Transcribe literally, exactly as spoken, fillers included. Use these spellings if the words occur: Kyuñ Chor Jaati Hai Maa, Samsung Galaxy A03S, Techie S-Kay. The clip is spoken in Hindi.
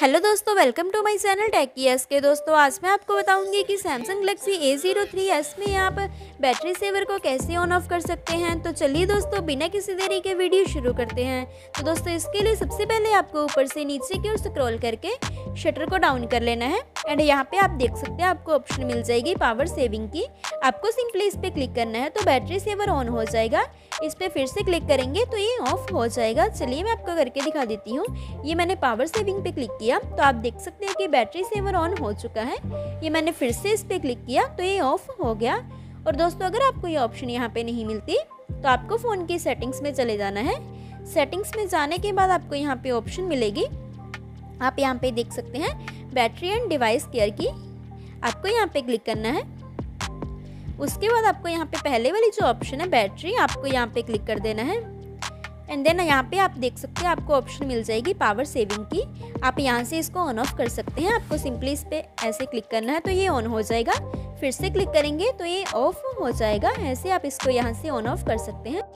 हेलो दोस्तों, welcome to my channel techy S K. दोस्तों आज मैं आपको बताऊंगी कि Samsung Galaxy A zero three S में आप बैटरी सेवर को कैसे ऑन ऑफ कर सकते हैं। तो चलिए दोस्तों बिना किसी देरी के वीडियो शुरू करते हैं। तो दोस्तों इसके लिए सबसे पहले आपको ऊपर से नीचे की ओर स्क्रॉल करके शटर को डाउन कर लेना है। एंड यहाँ पे आप देख सकते हैं आपको ऑप्शन मिल जाएगी पावर सेविंग की। आपको सिंपली इस पर क्लिक करना है तो बैटरी सेवर ऑन हो जाएगा। इस पर फिर से क्लिक करेंगे तो ये ऑफ हो जाएगा। चलिए मैं आपको करके दिखा देती हूँ। ये मैंने पावर सेविंग पे क्लिक किया तो आप देख सकते हैं कि बैटरी सेवर ऑन हो चुका है। ये मैंने फिर से इस पर क्लिक किया तो ये ऑफ हो गया। और दोस्तों अगर आपको ये ऑप्शन यहाँ पे नहीं मिलती तो आपको फ़ोन की सेटिंग्स में चले जाना है। सेटिंग्स में जाने के बाद आपको यहाँ पे ऑप्शन मिलेगी। आप यहाँ पे देख सकते हैं बैटरी एंड डिवाइस केयर की, आपको यहाँ पे क्लिक करना है। उसके बाद आपको यहाँ पे पहले वाली जो ऑप्शन है बैटरी, आपको यहाँ पे क्लिक कर देना है। एंड देन यहाँ पे आप देख सकते हैं आपको ऑप्शन मिल जाएगी पावर सेविंग की। आप यहाँ से इसको ऑन ऑफ कर सकते हैं। आपको सिंपली इस पर ऐसे क्लिक करना है तो ये ऑन हो जाएगा। फिर से क्लिक करेंगे तो ये ऑफ हो जाएगा। ऐसे आप इसको यहाँ से ऑन ऑफ कर सकते हैं।